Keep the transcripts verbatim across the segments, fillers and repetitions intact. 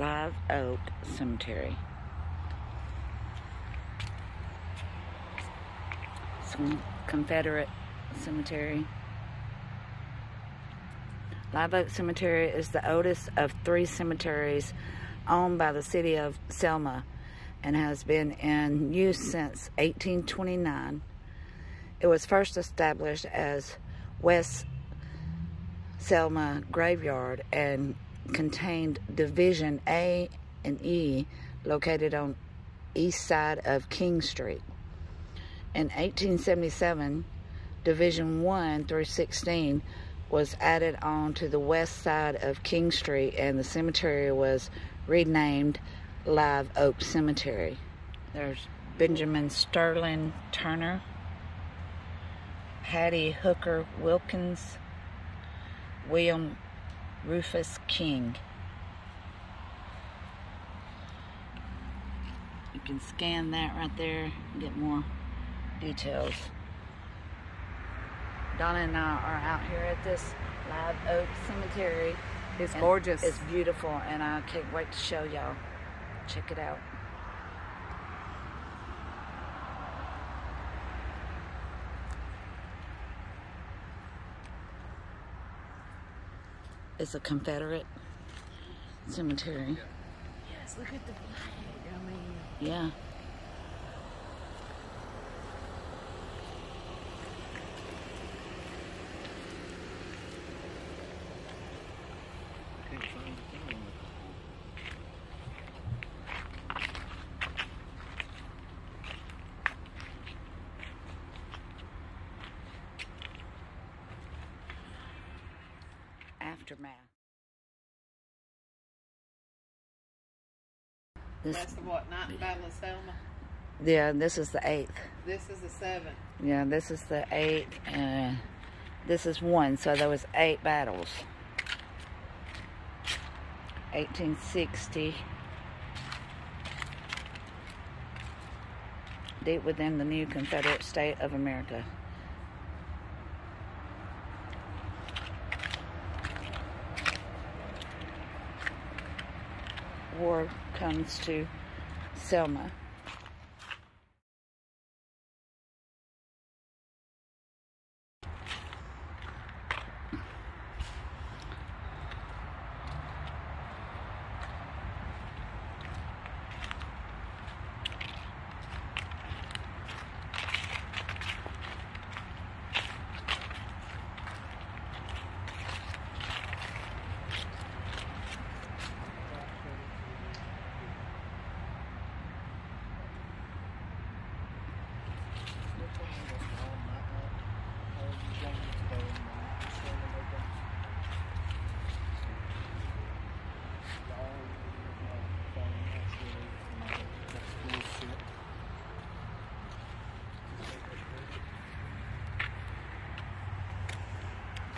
Live Oak Cemetery. Some Confederate cemetery. Live Oak Cemetery is the oldest of three cemeteries owned by the city of Selma and has been in use since eighteen twenty-nine. It was first established as West Selma Graveyard and contained Division A and E located on east side of King Street. In eighteen seventy-seven, Division one through sixteen was added on to the west side of King Street, and the cemetery was renamed Live Oak Cemetery. There's Benjamin Sterling Turner, Hattie Hooker Wilkins, William Rufus King. You can scan that right there and get more details. Donna and I are out here at this Live Oak Cemetery. It's gorgeous. It's beautiful, and I can't wait to show y'all. Check it out. It's a Confederate cemetery. Yes, look at the flag. I mean, yeah. Aftermath. This, That's the what, ninth Battle of Selma? Yeah, this is the eighth. This is the seventh. Yeah, this is the eighth. Uh, this is one, so there was eight battles. eighteen sixty. Deep within the new Confederate state of America. War comes to Selma.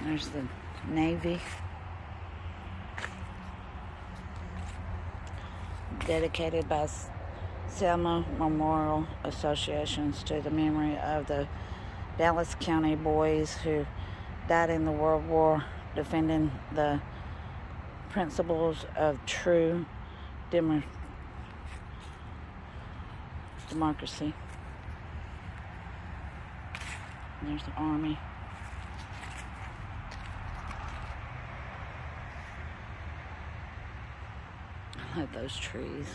There's the Navy. Dedicated by Selma Memorial Associations to the memory of the Dallas County boys who died in the World War defending the principles of true dem democracy. There's the Army. I love those trees.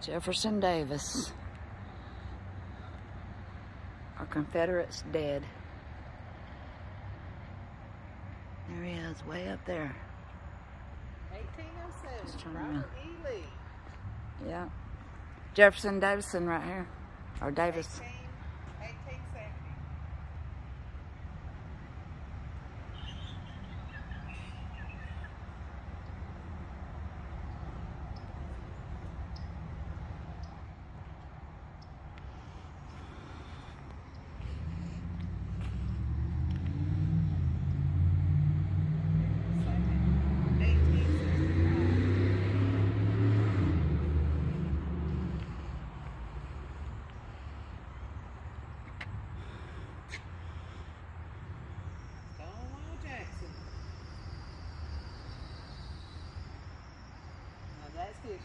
Jefferson Davis. Our Confederates dead. There he is, way up there. eighteen oh seven, Robert Lee. Yeah. Jefferson Davison right here, or Davis. eighteen, eighteen seventy. district.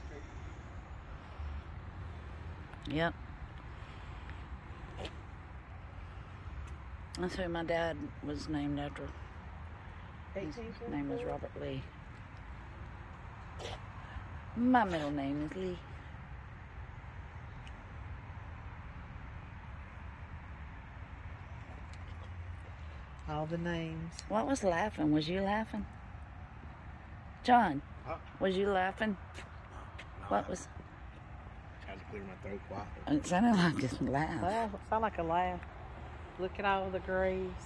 Yep. That's who my dad was named after. His name was Robert Lee. My middle name is Lee. All the names. What was laughing? Was you laughing? John, huh? Was you laughing? No, what was... I tried to clear my throat quietly. It sounded like just a laugh. Well, it sounded like a laugh. Look at all the graves.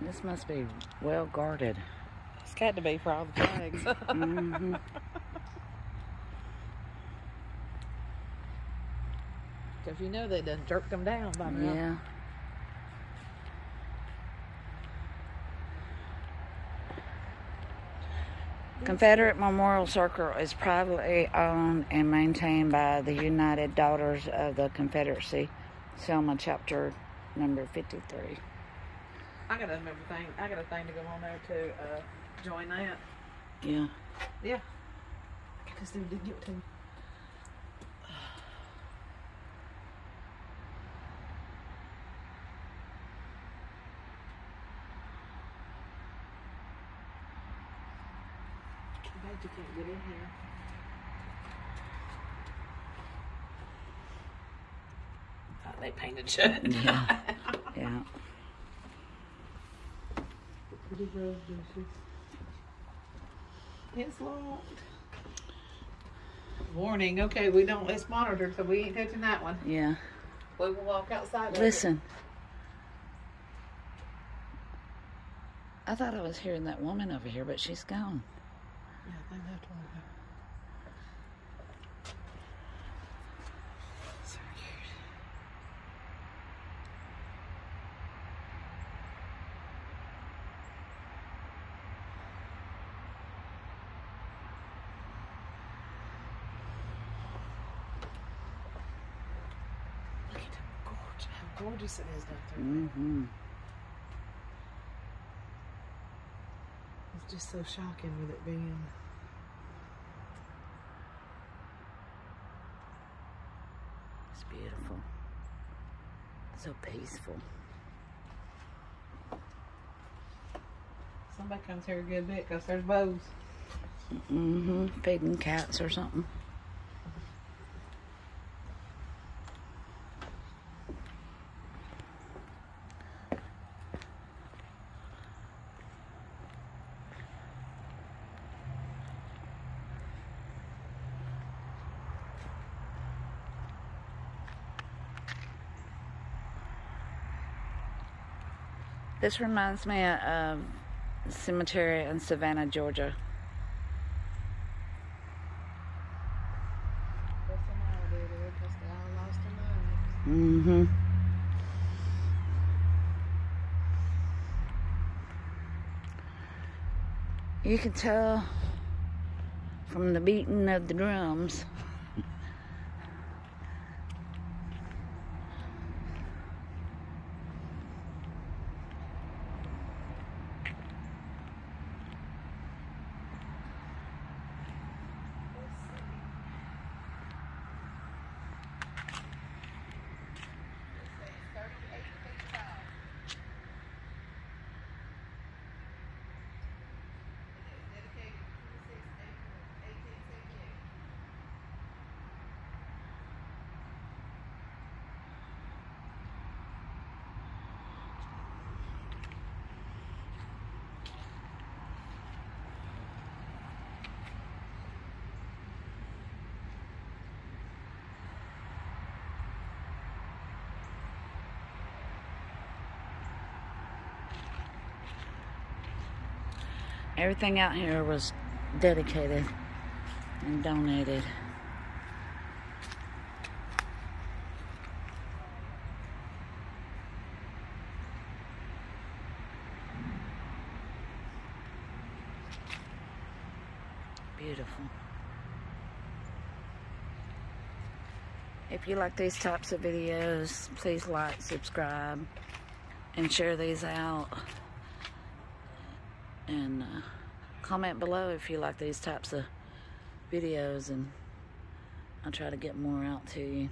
This must be well guarded. It's got to be for all the flags. Mm-hmm. Because you know they done jerked them down by now. Yeah. Confederate Memorial Circle is privately owned and maintained by the United Daughters of the Confederacy, Selma, chapter number fifty-three. I got a remember thing. I got a thing to go on there to uh, join that. Yeah. Yeah. I just didn't give it to me. I'm glad you can't get in here. Oh, they painted shut. Yeah. Yeah. Pretty rose bushes. It's locked. Warning. Okay, we don't. It's monitored, so we ain't touching that one. Yeah. We will walk outside. Listen. Later. I thought I was hearing that woman over here, but she's gone. Yeah, I think that's one of them. So cute. Look at them, gorgeous. How gorgeous it is out there. Mm-hmm. Just so shocking with it being. It's beautiful. So peaceful. Somebody comes here a good bit because there's bows. Mm-hmm. Feeding cats or something. This reminds me of a cemetery in Savannah, Georgia. Mm-hmm. You can tell from the beating of the drums. Everything out here was dedicated and donated. Beautiful. If you like these types of videos, please like, subscribe, and share these out. And uh, comment below if you like these types of videos, and I'll try to get more out to you.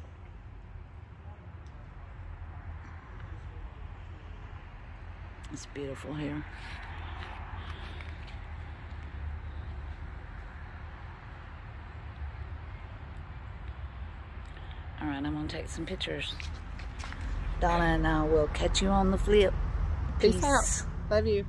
It's beautiful here. All right, I'm gonna take some pictures. Donna and I will catch you on the flip. Peace. Peace out. Love you.